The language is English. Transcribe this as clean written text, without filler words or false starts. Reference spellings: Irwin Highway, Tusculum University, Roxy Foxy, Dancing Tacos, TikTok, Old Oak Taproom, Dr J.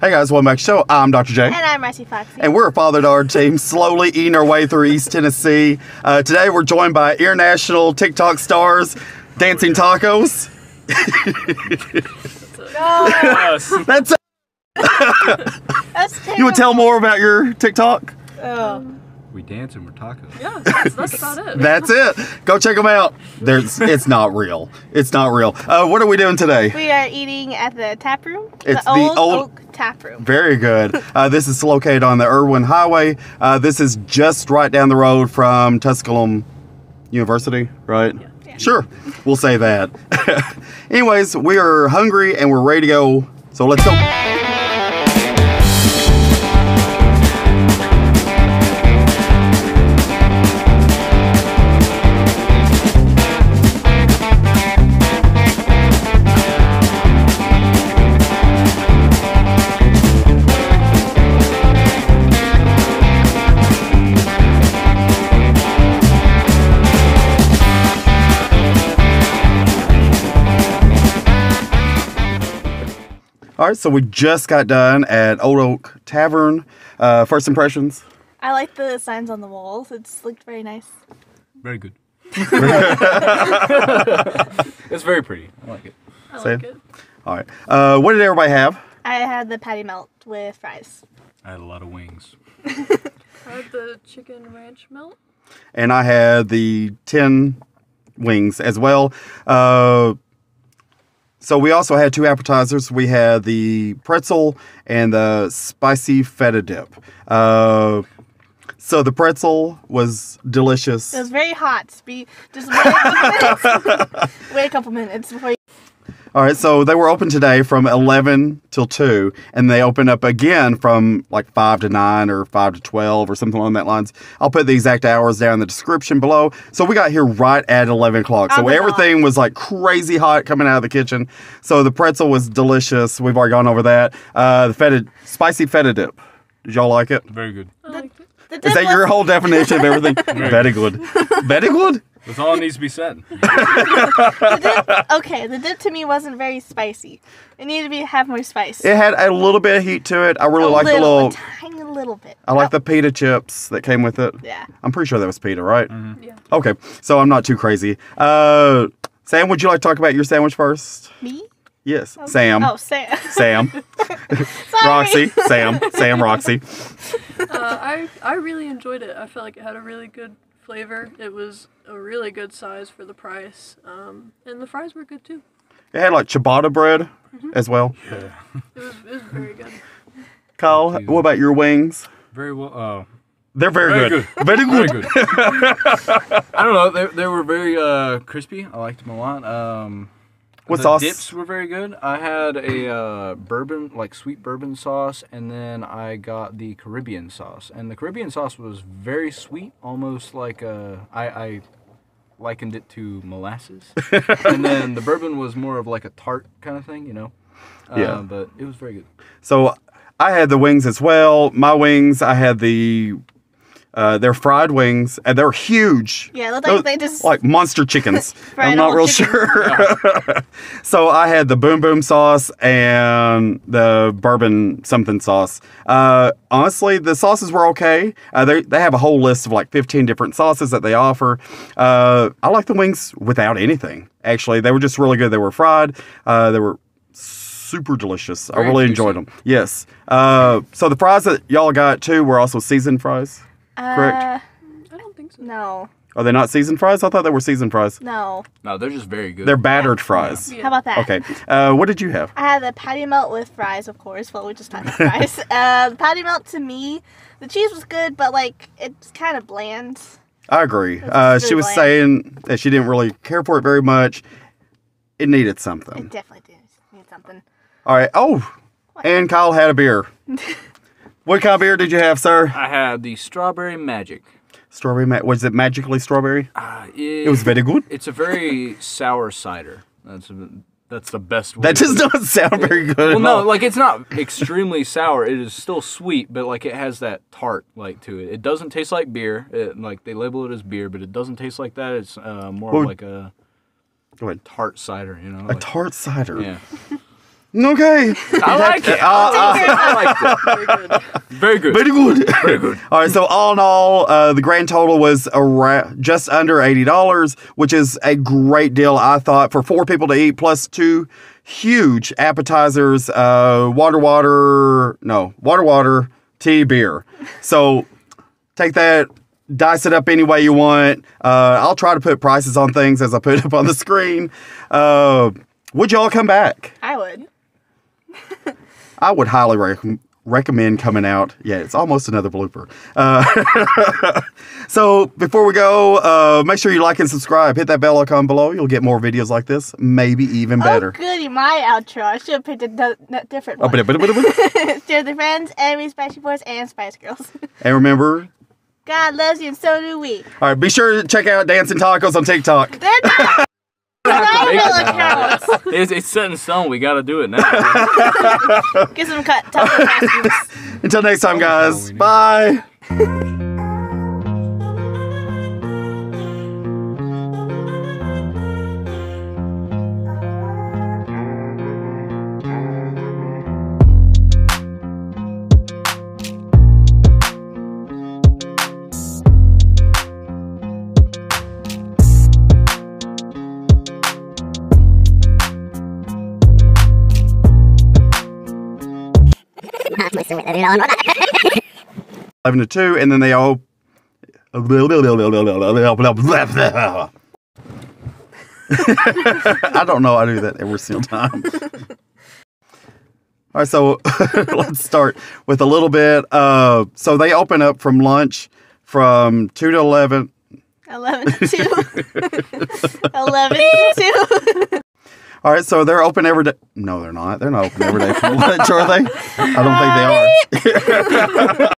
Hey guys, welcome back to the show. I'm Dr. J. And I'm Roxy Foxy. And we're a father-daughter team slowly eating our way through East Tennessee. Today we're joined by international TikTok stars, Dancing Tacos. No. That's it. You would tell more about your TikTok? We dance and we're tacos. Yeah, that's about it. That's it. Go check them out. It's not real. It's not real. What are we doing today? We are eating at the tap room. It's the Old Oak Taproom. Very good. This is located on the Irwin Highway. This is just right down the road from Tusculum University, right? Yeah. Yeah. Sure. We'll say that. Anyways, we are hungry and we're ready to go. So let's go. All right, so we just got done at Old Oak Tavern. First impressions? I like the signs on the walls. It looked very nice. Very good. It's very pretty. I like it. I like it. All right. What did everybody have? I had the patty melt with fries. I had a lot of wings. I had the chicken ranch melt. And I had the 10 wings as well. So we also had two appetizers. We had the pretzel and the spicy feta dip. So the pretzel was delicious. It was very hot. Just wait a couple minutes before you... All right, so they were open today from 11 till 2, and they open up again from like 5 to 9 or 5 to 12 or something along that lines. I'll put the exact hours down in the description below. So we got here right at 11 o'clock. So everything was like crazy hot coming out of the kitchen. So the pretzel was delicious. We've already gone over that. The spicy feta dip. Did y'all like it? Very good. I liked it. Is that your whole definition of everything? Very good. Very good? That's all that needs to be said. The dip to me wasn't very spicy. It needed to have more spice. It had a little bit of heat to it. I really liked the little... A tiny little bit. I like the pita chips that came with it. Yeah. I'm pretty sure that was pita, right? Mm-hmm. Yeah. Okay, so I'm not too crazy. Sam, would you like to talk about your sandwich first? Me? Yes, okay. Sam. Oh, Sam. Sam. Roxy. Sam. Sam, Roxy. I really enjoyed it. I felt like it had a really good... flavor. It was a really good size for the price, and the fries were good too. It had like ciabatta bread as well. Yeah. it was very good. Kyle, what about your wings? Very well. They're very good. Very good. I don't know. They were very crispy. I liked them a lot. What sauce? The dips were very good. I had a sweet bourbon sauce, and then I got the Caribbean sauce. And the Caribbean sauce was very sweet, almost like I likened it to molasses. And then the bourbon was more of like a tart kind of thing, you know? Yeah. But it was very good. So I had the wings as well. My wings, I had the... they're fried wings, and they're huge. Yeah, look like they just... Like monster chickens. I'm not real sure. So I had the boom boom sauce and the bourbon something sauce. Honestly, the sauces were okay. They have a whole list of like 15 different sauces that they offer. I like the wings without anything, actually. They were just really good. They were fried. They were super delicious. I really enjoyed them. Yes. So the fries that y'all got, too, were also seasoned fries. Correct? I don't think so. No. Are they not seasoned fries? I thought they were seasoned fries. No. No, they're just very good. They're battered fries. Yeah. How about that? Okay. What did you have? I had the patty melt with fries, of course. Well, we just had fries. The patty melt, to me, the cheese was good, but, like, it's kind of bland. I agree. She was saying that she didn't really care for it very much. It needed something. It definitely did need something. All right. Oh, and Kyle had a beer. What kind of beer did you have, sir? I had the Strawberry Magic. Was it magically strawberry? It was very good. It's a very sour cider. That's the best way. That just doesn't sound very good at all. Well, no, like it's not extremely sour. It is still sweet, but like it has that tart like to it. It doesn't taste like beer. Like they label it as beer, but it doesn't taste like that. It's more like a tart cider, you know? A tart cider. Yeah. Okay. I like it. I liked it. Very good. Very good. Very good. All right. So all in all, the grand total was around just under $80, which is a great deal, I thought, for four people to eat, plus two huge appetizers, water, tea, beer. So take that. Dice it up any way you want. I'll try to put prices on things as I put up on the screen. Would y'all come back? I would. I would highly recommend coming out. Yeah, it's almost another blooper. So before we go, make sure you like and subscribe. Hit that bell icon below. You'll get more videos like this, maybe even better. Oh, goody, my outro. I should have picked a different one. Share with your friends, enemies, Spicy Boys, and Spice Girls. And remember... God loves you, and so do we. All right, be sure to check out Dancing Tacos on TikTok. They're not. It's set in stone. We got to do it now. Get some cut taco costumes. Until next time, guys. Bye. Eleven to two, and then they all. I don't know. I do that every single time. All right, so let's start with a little bit. So they open up from lunch from 2 to 11. 11 to 2. 11 to 2. All right, so they're open every day. No, they're not. They're not open every day for lunch, are they? I don't think they are.